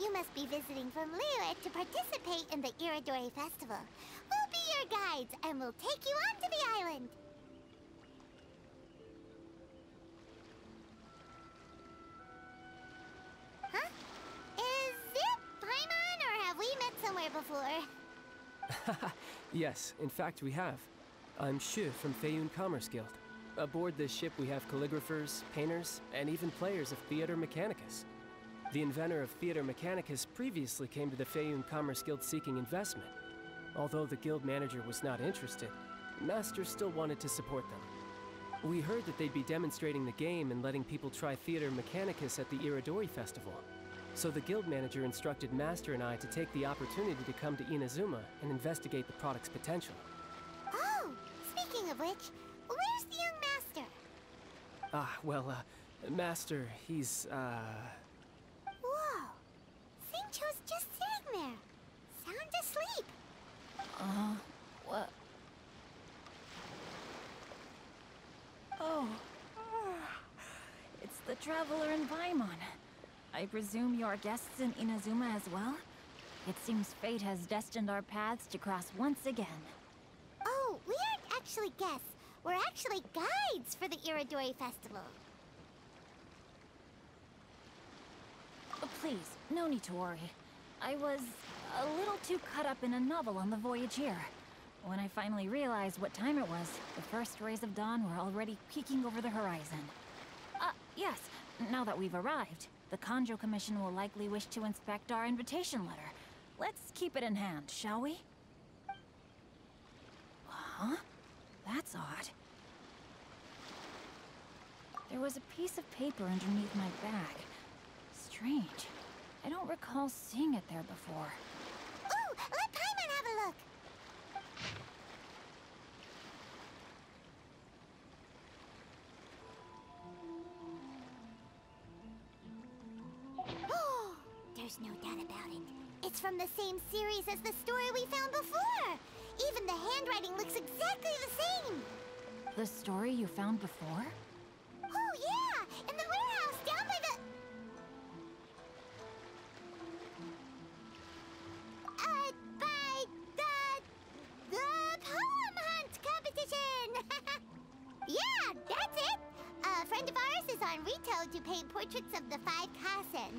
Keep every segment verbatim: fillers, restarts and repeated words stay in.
You must be visiting from Liyue to participate in the Irodori Festival. We'll be your guides and we'll take you onto the island. Huh? Is it Paimon or have we met somewhere before? Yes, in fact we have. I'm Xu from Feiyun Commerce Guild. Aboard this ship we have calligraphers, painters, and even players of Theater Mechanicus. The inventor of Theater Mechanicus previously came to the Feiyun Commerce Guild seeking investment. Although the guild manager was not interested, Master still wanted to support them. We heard that they'd be demonstrating the game and letting people try Theater Mechanicus at the Irodori Festival. So the guild manager instructed Master and I to take the opportunity to come to Inazuma and investigate the product's potential. Oh! Speaking of which, where's the young Master? Ah, well, uh, Master, he's, uh... Whoa! Xingqiu's just sitting there, sound asleep. Uh, what? Oh, it's the traveler in Paimon. I presume you are guests in Inazuma as well? It seems fate has destined our paths to cross once again. Oh, we aren't actually guests. We're actually guides for the Irodori Festival. Please, no need to worry. I was a little too caught up in a novel on the voyage here. When I finally realized what time it was, the first rays of dawn were already peeking over the horizon. Ah, uh, yes, now that we've arrived, the Kanjou Commission will likely wish to inspect our invitation letter. Let's keep it in hand, shall we? Huh? That's odd. There was a piece of paper underneath my bag. Strange. I don't recall seeing it there before. Ooh! Let Paimon have a look! Oh! There's no doubt about it. It's from the same series as the story we found before! Even the handwriting looks exactly the same! The story you found before? Oh, yeah! In the warehouse, down by the... Uh, by the... The Poem Hunt competition! Yeah, that's it! A friend of ours is on Rito to paint portraits of the Five Kasen.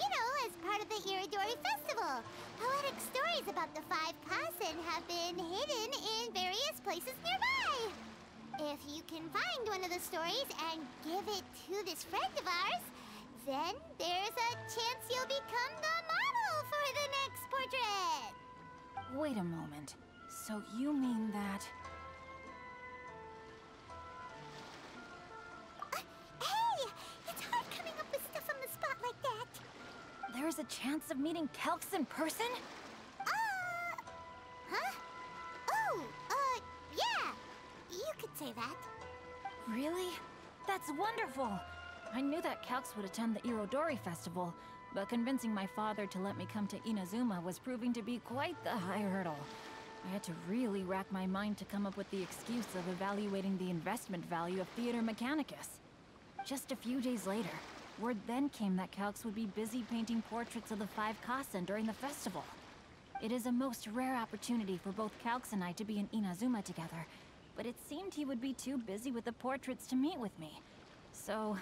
You know, as part of the Irodori Festival. Poetic stories about the Five Kasen have been hidden in various places nearby. If you can find one of the stories and give it to this friend of ours, then there's a chance you'll become the model for the next portrait. Wait a moment. So you mean that... There's a chance of meeting Kelks in person? Uh... Huh? Oh, uh, yeah! You could say that. Really? That's wonderful! I knew that Kelks would attend the Irodori Festival, but convincing my father to let me come to Inazuma was proving to be quite the high hurdle. I had to really rack my mind to come up with the excuse of evaluating the investment value of Theater Mechanicus. Just a few days later, word then came that Kalx would be busy painting portraits of the Five Kasen during the festival. It is a most rare opportunity for both Kalx and I to be in Inazuma together, but it seemed he would be too busy with the portraits to meet with me. So,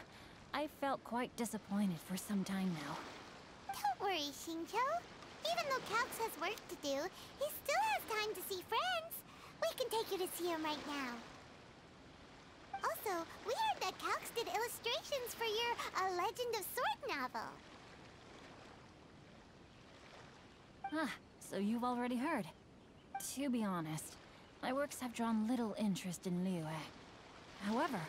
I felt quite disappointed for some time now. Don't worry, Xingqiu. Even though Kalx has work to do, he still has time to see friends. We can take you to see him right now. Also, we heard that Kalx did illustrations for your A Legend of Sword novel. Ah, so you've already heard. To be honest, my works have drawn little interest in Liyue. However,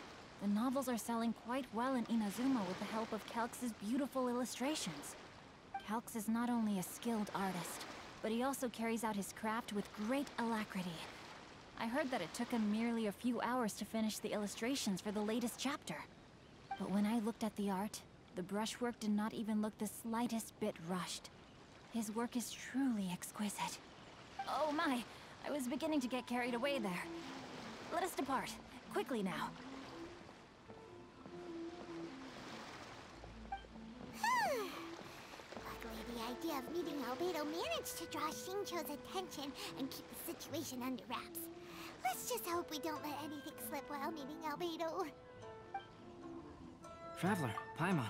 the novels are selling quite well in Inazuma with the help of Kalx's beautiful illustrations. Kalx is not only a skilled artist, but he also carries out his craft with great alacrity. I heard that it took him merely a few hours to finish the illustrations for the latest chapter. But when I looked at the art, the brushwork did not even look the slightest bit rushed. His work is truly exquisite. Oh my! I was beginning to get carried away there. Let us depart, quickly now. Luckily, the idea of meeting Albedo managed to draw Xingqiu's attention and keep the situation under wraps. Let's just hope we don't let anything slip while meeting Albedo. Traveler, Paimon,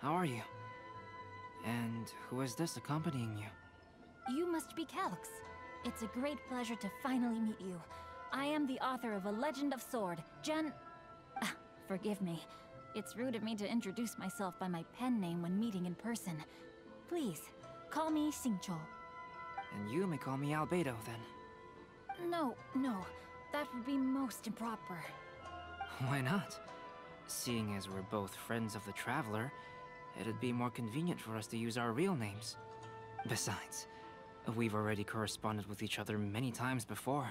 how are you? And who is this accompanying you? You must be Kalx. It's a great pleasure to finally meet you. I am the author of A Legend of Sword, Gen... Ah, forgive me. It's rude of me to introduce myself by my pen name when meeting in person. Please, call me Xingqiu. And you may call me Albedo, then. No, no. That would be most improper. Why not? Seeing as we're both friends of the Traveler, it'd be more convenient for us to use our real names. Besides, we've already corresponded with each other many times before.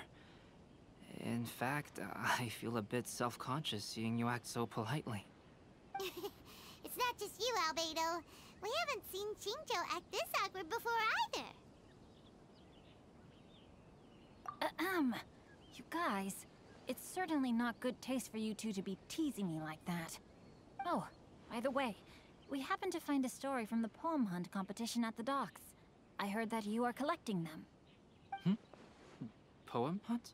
In fact, I feel a bit self-conscious seeing you act so politely. It's not just you, Albedo. We haven't seen Xingqiu act this awkward before either. Ahem. You guys, it's certainly not good taste for you two to be teasing me like that. Oh, by the way, we happened to find a story from the poem hunt competition at the docks. I heard that you are collecting them. Hmm? Poem hunt?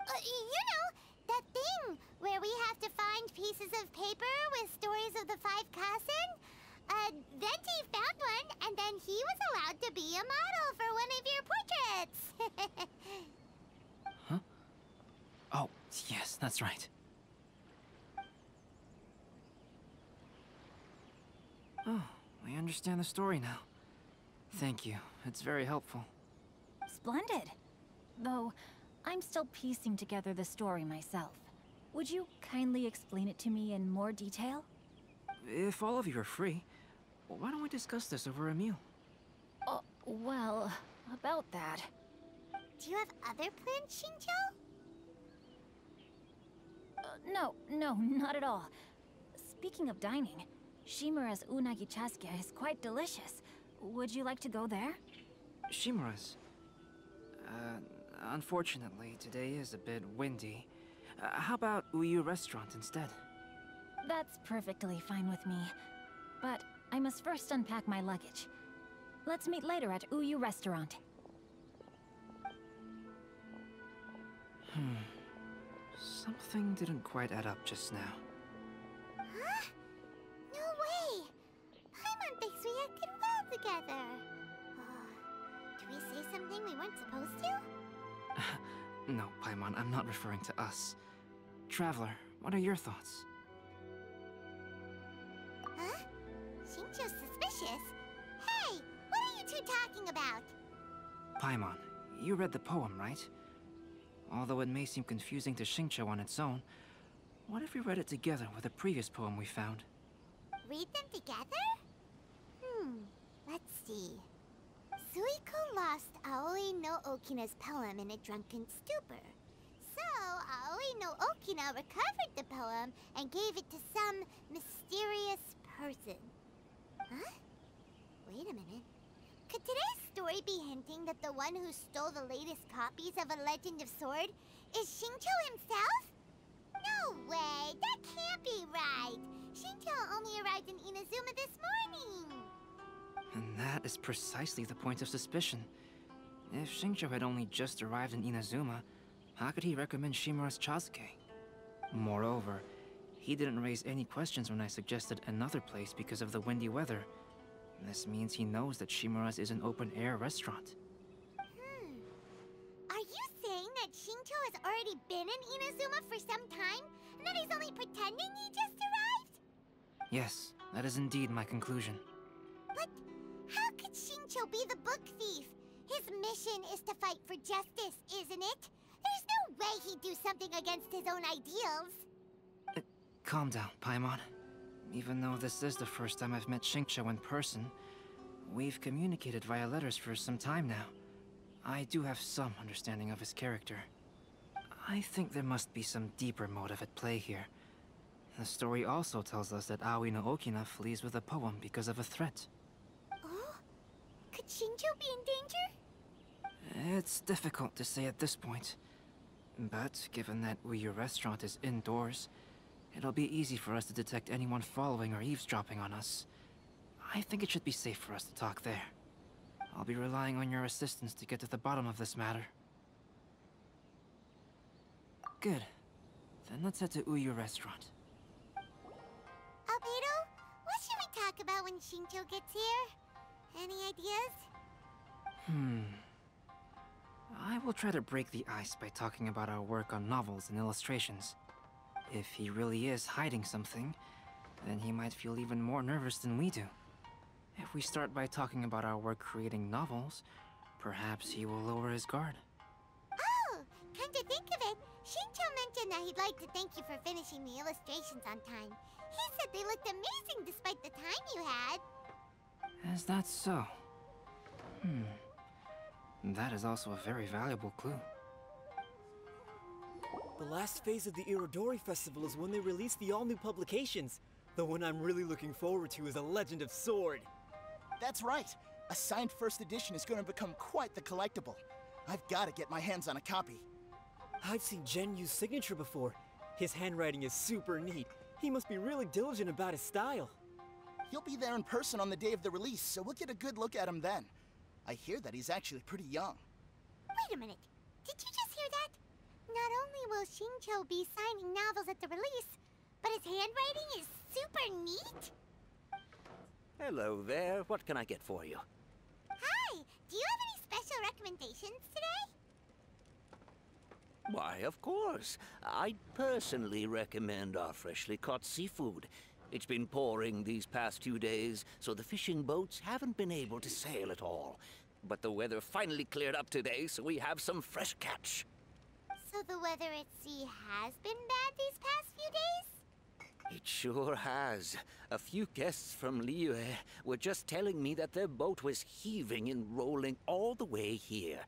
Uh, you know, that thing where we have to find pieces of paper with stories of the Five Kasen. Uh, Venti found one, and then he was allowed to be a model for one of your portraits. Huh? Oh, yes, that's right. Oh, I understand the story now. Thank you. It's very helpful. Splendid. Though, I'm still piecing together the story myself. Would you kindly explain it to me in more detail? If all of you are free, why don't we discuss this over a meal? Oh, uh, well, about that... Do you have other plans, Xingqiu? Uh, no, no, not at all. Speaking of dining, Shimura's Unagi Chasuke is quite delicious. Would you like to go there? Shimura's? Uh... Unfortunately, today is a bit windy. Uh, how about Yuu Restaurant instead? That's perfectly fine with me. But I must first unpack my luggage. Let's meet later at Yuu Restaurant. Hmm. Something didn't quite add up just now. Huh? No way! Paimon thinks we acted well together. Oh, did we say something we weren't supposed to? No, Paimon, I'm not referring to us. Traveler, what are your thoughts? Huh? Xingqiu's suspicious? Hey, what are you two talking about? Paimon, you read the poem, right? Although it may seem confusing to Xingqiu on its own, what if we read it together with a previous poem we found? Read them together? Hmm, let's see. Suiko lost Aoi no Okina's poem in a drunken stupor. So, Aoi no Okina recovered the poem and gave it to some mysterious person. Huh? Wait a minute. Could today's story be hinting that the one who stole the latest copies of A Legend of Sword is Xingqiu himself? No way! That can't be right! Xingqiu only arrived in Inazuma this morning! And that is precisely the point of suspicion. If Xingqiu had only just arrived in Inazuma, how could he recommend Shimura's Chasuke? Moreover, he didn't raise any questions when I suggested another place because of the windy weather. This means he knows that Shimura's is an open-air restaurant. Hmm. Are you saying that Xingqiu has already been in Inazuma for some time, and that he's only pretending he just arrived? Yes, that is indeed my conclusion. But... how could Xingqiu be the book thief? His mission is to fight for justice, isn't it? There's no way he'd do something against his own ideals. Uh, calm down, Paimon. Even though this is the first time I've met Xingqiu in person, we've communicated via letters for some time now. I do have some understanding of his character. I think there must be some deeper motive at play here. The story also tells us that Aoi no Okina flees with a poem because of a threat. Could Xingqiu be in danger? It's difficult to say at this point. But given that Yuu Restaurant is indoors, it'll be easy for us to detect anyone following or eavesdropping on us. I think it should be safe for us to talk there. I'll be relying on your assistance to get to the bottom of this matter. Good. Then let's head to Yuu Restaurant. Albedo, what should we talk about when Xingqiu gets here? Any ideas? Hmm. I will try to break the ice by talking about our work on novels and illustrations. If he really is hiding something, then he might feel even more nervous than we do. If we start by talking about our work creating novels, perhaps he will lower his guard. Oh! Come to think of it, Xingqiu mentioned that he'd like to thank you for finishing the illustrations on time. He said they looked amazing despite the time you had. Is that so? Hmm. That is also a very valuable clue. The last phase of the Irodori Festival is when they release the all-new publications. The one I'm really looking forward to is A Legend of Sword. That's right. A signed first edition is going to become quite the collectible. I've got to get my hands on a copy. I've seen Gen Yu's signature before. His handwriting is super neat. He must be really diligent about his style. He'll be there in person on the day of the release, so we'll get a good look at him then. I hear that he's actually pretty young. Wait a minute. Did you just hear that? Not only will Xingqiu be signing novels at the release, but his handwriting is super neat. Hello there. What can I get for you? Hi. Do you have any special recommendations today? Why, of course. I'd personally recommend our freshly caught seafood. It's been pouring these past few days, so the fishing boats haven't been able to sail at all. But the weather finally cleared up today, so we have some fresh catch. So the weather at sea has been bad these past few days? It sure has. A few guests from Liyue were just telling me that their boat was heaving and rolling all the way here.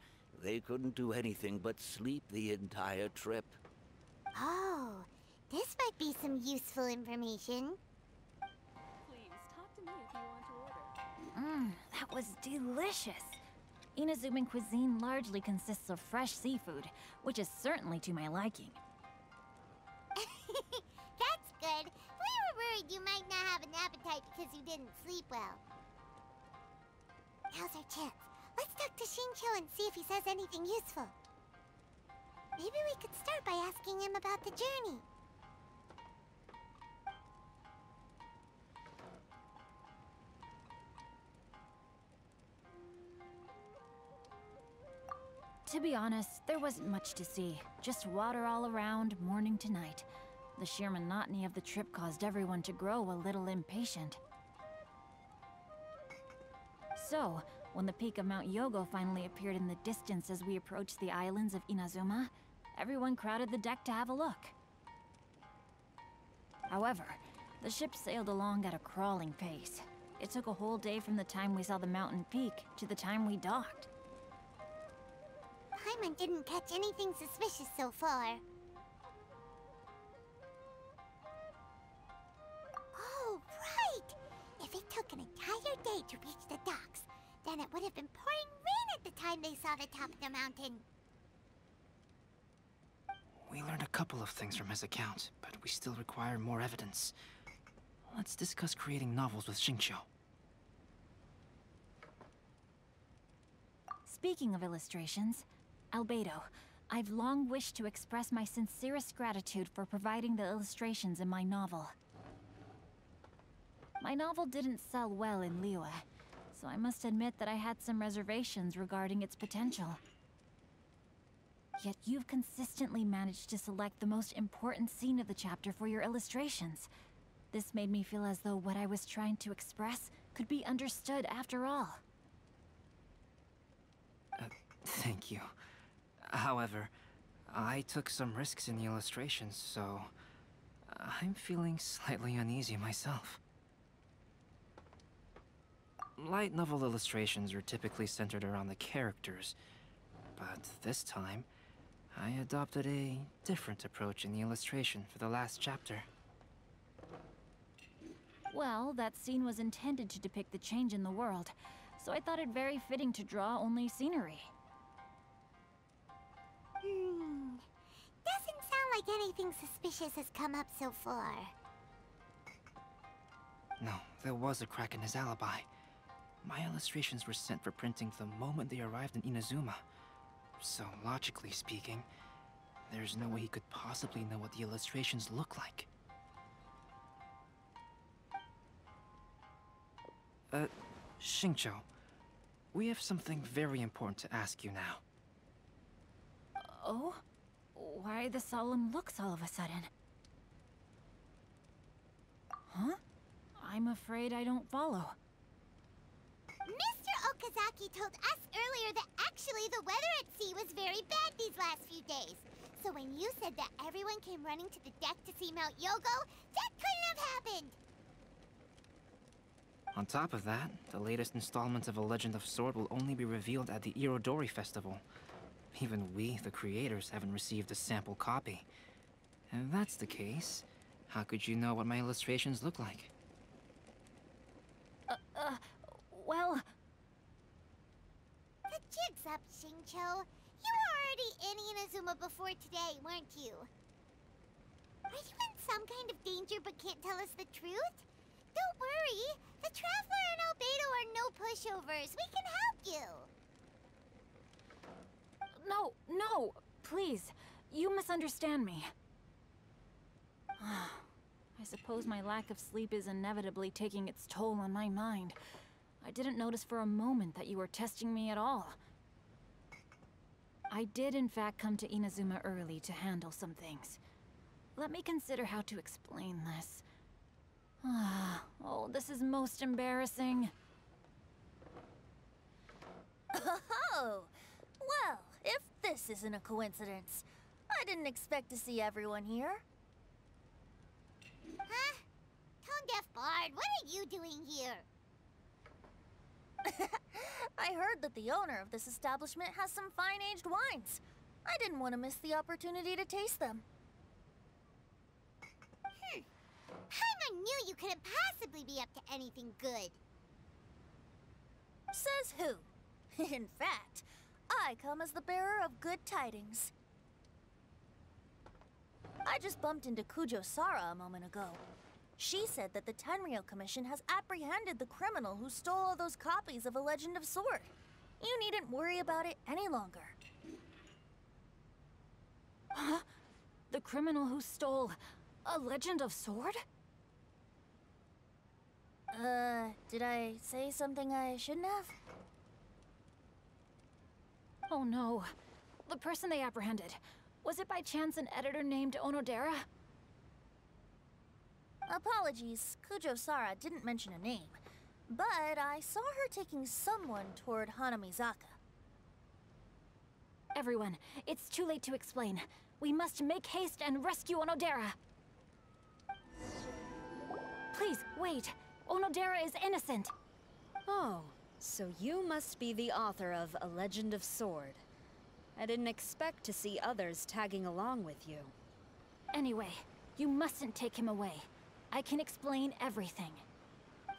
They couldn't do anything but sleep the entire trip. Oh, this might be some useful information. Please, talk to me if you want to order. Mmm, that was delicious. Inazuman cuisine largely consists of fresh seafood, which is certainly to my liking. That's good. We were worried you might not have an appetite because you didn't sleep well. Now's our chance. Let's talk to Xingqiu and see if he says anything useful. Maybe we could start by asking him about the journey. To be honest, there wasn't much to see. Just water all around, morning to night. The sheer monotony of the trip caused everyone to grow a little impatient. So, when the peak of Mount Yogo finally appeared in the distance as we approached the islands of Inazuma, everyone crowded the deck to have a look. However, the ship sailed along at a crawling pace. It took a whole day from the time we saw the mountain peak to the time we docked. Paimon didn't catch anything suspicious so far. Oh, right! If it took an entire day to reach the docks, then it would have been pouring rain at the time they saw the top of the mountain. We learned a couple of things from his account, but we still require more evidence. Let's discuss creating novels with Xingqiu. Speaking of illustrations, Albedo, I've long wished to express my sincerest gratitude for providing the illustrations in my novel. My novel didn't sell well in Liyue, so I must admit that I had some reservations regarding its potential. Yet you've consistently managed to select the most important scene of the chapter for your illustrations. This made me feel as though what I was trying to express could be understood after all. Uh, thank you. However, I took some risks in the illustrations, so I'm feeling slightly uneasy myself. Light novel illustrations are typically centered around the characters, but this time I adopted a different approach in the illustration for the last chapter. Well, that scene was intended to depict the change in the world, so I thought it very fitting to draw only scenery. Hmm. Doesn't sound like anything suspicious has come up so far. No, there was a crack in his alibi. My illustrations were sent for printing the moment they arrived in Inazuma. So, logically speaking, there's no way he could possibly know what the illustrations look like. Uh, Xingqiu, we have something very important to ask you now. Oh? Why the solemn looks all of a sudden? Huh? I'm afraid I don't follow. Mister Okazaki told us earlier that actually the weather at sea was very bad these last few days. So when you said that everyone came running to the deck to see Mount Yogo, that couldn't have happened! On top of that, the latest installment of A Legend of Sword will only be revealed at the Irodori Festival. Even we, the creators, haven't received a sample copy. And if that's the case, how could you know what my illustrations look like? Uh, uh, well... The jig's up, Xingqiu. You were already in Inazuma before today, weren't you? Are you in some kind of danger but can't tell us the truth? Don't worry! The Traveler and Albedo are no pushovers! We can help you! No, no! Please! You misunderstand me. I suppose my lack of sleep is inevitably taking its toll on my mind. I didn't notice for a moment that you were testing me at all. I did in fact come to Inazuma early to handle some things. Let me consider how to explain this. Oh, this is most embarrassing. Oh! Well, if this isn't a coincidence, I didn't expect to see everyone here. Huh? Tone-deaf Bard, what are you doing here? I heard that the owner of this establishment has some fine-aged wines. I didn't want to miss the opportunity to taste them. Hmm. Paimon knew you couldn't possibly be up to anything good. Says who? In fact, I come as the bearer of good tidings. I just bumped into Kujo Sara a moment ago. She said that the Tenryo Commission has apprehended the criminal who stole all those copies of A Legend of Sword. You needn't worry about it any longer. Huh? The criminal who stole A Legend of Sword? Uh, did I say something I shouldn't have? Oh no. The person they apprehended. Was it by chance an editor named Onodera? Apologies, Kujo Sara didn't mention a name, but I saw her taking someone toward Hanamizaka. Everyone, it's too late to explain. We must make haste and rescue Onodera. Please, wait. Onodera is innocent. Oh, so you must be the author of A Legend of Sword. I didn't expect to see others tagging along with you. Anyway, you mustn't take him away. I can explain everything.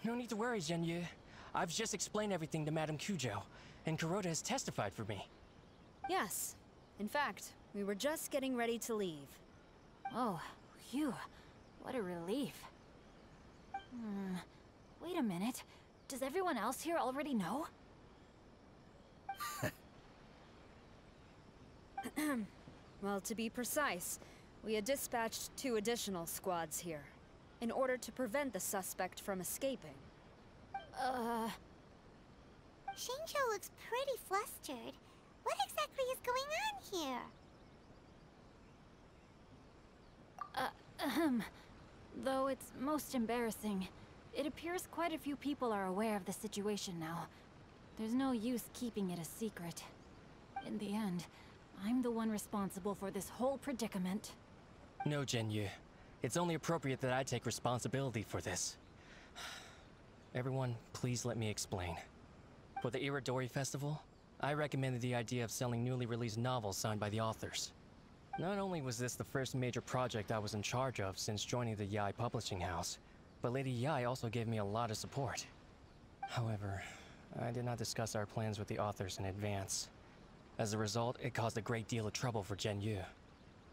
No need to worry, Zhenyu. I've just explained everything to Madame Kujo, and Kuroda has testified for me. Yes. In fact, we were just getting ready to leave. Oh, phew. What a relief. Hmm. Wait a minute. Does everyone else here already know? Well, to be precise, we had dispatched two additional squads here, in order to prevent the suspect from escaping. Uh... Xingqiu looks pretty flustered. What exactly is going on here? Uh, ahem. Though it's most embarrassing, it appears quite a few people are aware of the situation now. There's no use keeping it a secret. In the end, I'm the one responsible for this whole predicament. No, Zhenyu. It's only appropriate that I take responsibility for this. Everyone, please let me explain. For the Irodori Festival, I recommended the idea of selling newly released novels signed by the authors. Not only was this the first major project I was in charge of since joining the Yai Publishing House, but Lady Yai also gave me a lot of support. However, I did not discuss our plans with the authors in advance. As a result, it caused a great deal of trouble for Gen Yu.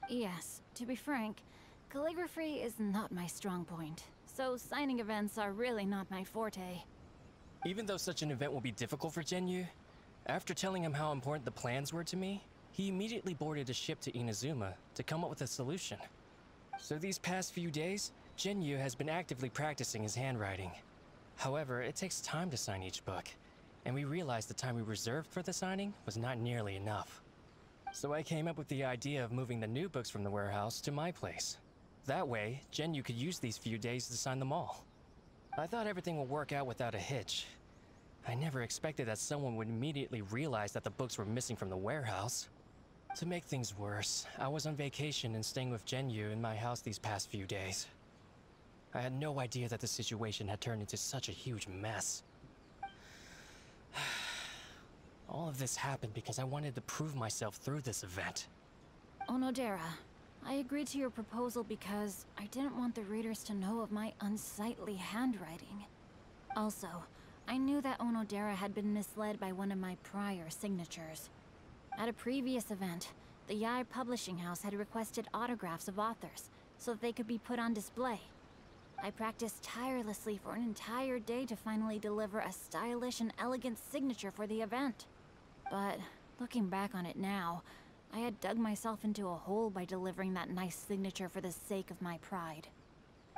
Yes, to be frank, calligraphy is not my strong point, so signing events are really not my forte. Even though such an event will be difficult for Gen Yu, after telling him how important the plans were to me, he immediately boarded a ship to Inazuma to come up with a solution. So these past few days, Gen Yu has been actively practicing his handwriting. However, it takes time to sign each book, and we realized the time we reserved for the signing was not nearly enough. So I came up with the idea of moving the new books from the warehouse to my place. That way, Gen Yu could use these few days to sign them all. I thought everything would work out without a hitch. I never expected that someone would immediately realize that the books were missing from the warehouse. To make things worse, I was on vacation and staying with Gen Yu in my house these past few days. I had no idea that the situation had turned into such a huge mess. All of this happened because I wanted to prove myself through this event. Onodera, I agreed to your proposal because I didn't want the readers to know of my unsightly handwriting. Also, I knew that Onodera had been misled by one of my prior signatures. At a previous event, the Yai Publishing House had requested autographs of authors so that they could be put on display. I practiced tirelessly for an entire day to finally deliver a stylish and elegant signature for the event. But looking back on it now, I had dug myself into a hole by delivering that nice signature for the sake of my pride.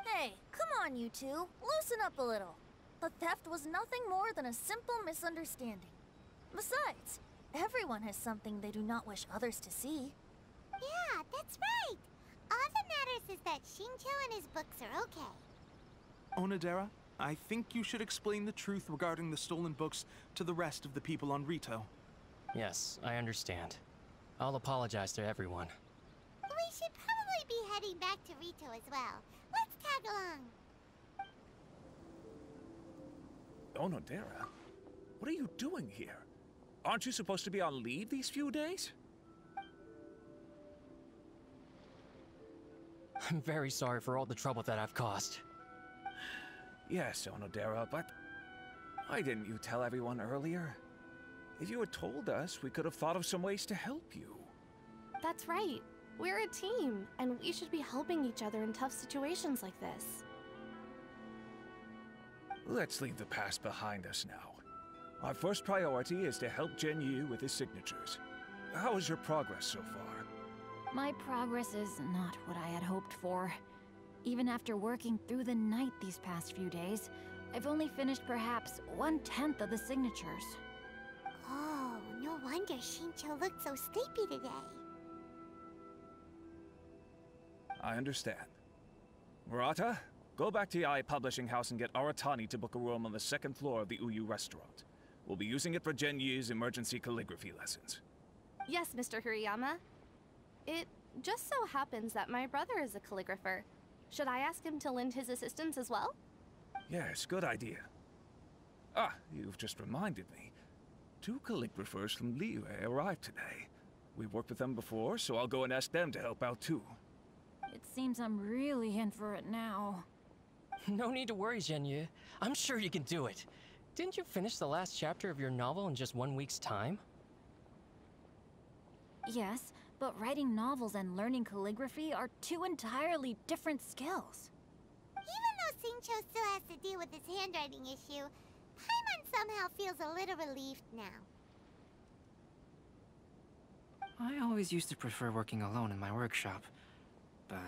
Hey, come on you two, loosen up a little. The theft was nothing more than a simple misunderstanding. Besides, everyone has something they do not wish others to see. Yeah, that's right. All that matters is that Xingqiu and his books are okay. Onodera, I think you should explain the truth regarding the stolen books to the rest of the people on Rito. Yes, I understand. I'll apologize to everyone. We should probably be heading back to Rito as well. Let's tag along. Onodera? What are you doing here? Aren't you supposed to be on leave these few days? I'm very sorry for all the trouble that I've caused. Yes, Onodera, but why didn't you tell everyone earlier? If you had told us, we could have thought of some ways to help you. That's right. We're a team, and we should be helping each other in tough situations like this. Let's leave the past behind us now. Our first priority is to help Gen Yu with his signatures. How is your progress so far? My progress is not what I had hoped for. Even after working through the night these past few days, I've only finished perhaps one-tenth of the signatures. Oh, no wonder Xingqiu looked so sleepy today. I understand. Murata? Go back to Yai Publishing House and get Aratani to book a room on the second floor of the Yuu Restaurant. We'll be using it for Gen Yu's emergency calligraphy lessons. Yes, Mister Hirayama. It just so happens that my brother is a calligrapher. Should I ask him to lend his assistance as well? Yes, good idea. Ah, you've just reminded me. Two calligraphers from Liyue arrived today. We've worked with them before, so I'll go and ask them to help out too. It seems I'm really in for it now. No need to worry, Zhenyu. I'm sure you can do it. Didn't you finish the last chapter of your novel in just one week's time? Yes, but writing novels and learning calligraphy are two entirely different skills. Even though Xingqiu still has to deal with his handwriting issue, Paimon somehow feels a little relieved now. I always used to prefer working alone in my workshop, but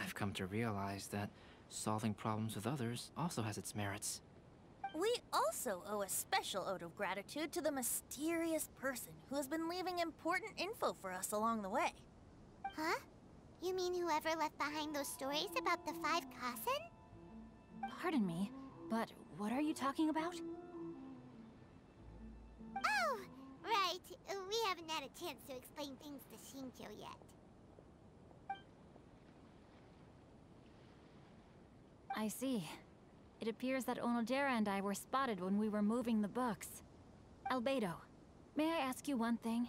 I've come to realize that solving problems with others also has its merits. We also owe a special ode of gratitude to the mysterious person who has been leaving important info for us along the way. Huh? You mean whoever left behind those stories about the Five Kasen? Pardon me, but what are you talking about? Oh, right. We haven't had a chance to explain things to Xingqiu yet. I see. It appears that Onodera and I were spotted when we were moving the books. Albedo, may I ask you one thing?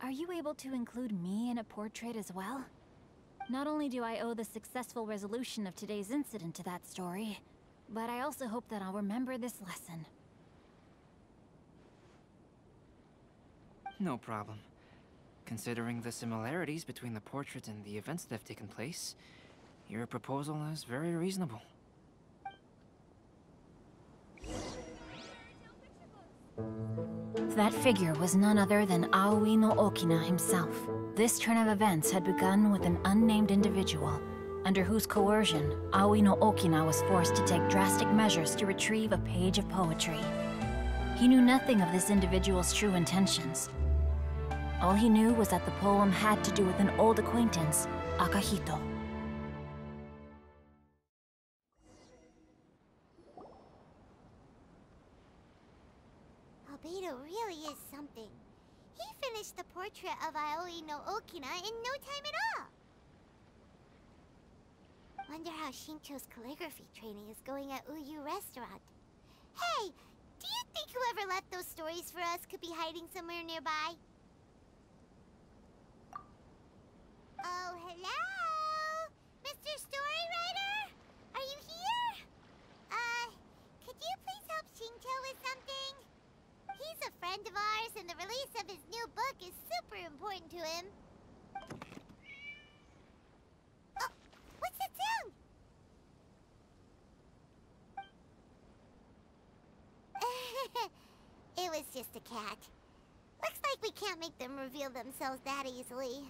Are you able to include me in a portrait as well? Not only do I owe the successful resolution of today's incident to that story, but I also hope that I'll remember this lesson. No problem. Considering the similarities between the portrait and the events that have taken place, your proposal is very reasonable. That figure was none other than Aoi no Okina himself. This turn of events had begun with an unnamed individual, under whose coercion Aoi no Okina was forced to take drastic measures to retrieve a page of poetry. He knew nothing of this individual's true intentions. All he knew was that the poem had to do with an old acquaintance, Akahito. Albedo really is something. He finished the portrait of Aoi no Okina in no time at all! Wonder how Xingqiu's calligraphy training is going at Yuu Restaurant. Hey, do you think whoever left those stories for us could be hiding somewhere nearby? Oh, hello! Mister Story Writer? Are you here? Uh, could you please help Xingqiu with something? He's a friend of ours, and the release of his new book is super important to him. Oh, what's that sound? It was just a cat. Looks like we can't make them reveal themselves that easily.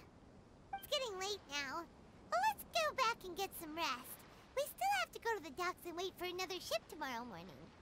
It's getting late now. Well, let's go back and get some rest. We still have to go to the docks and wait for another ship tomorrow morning.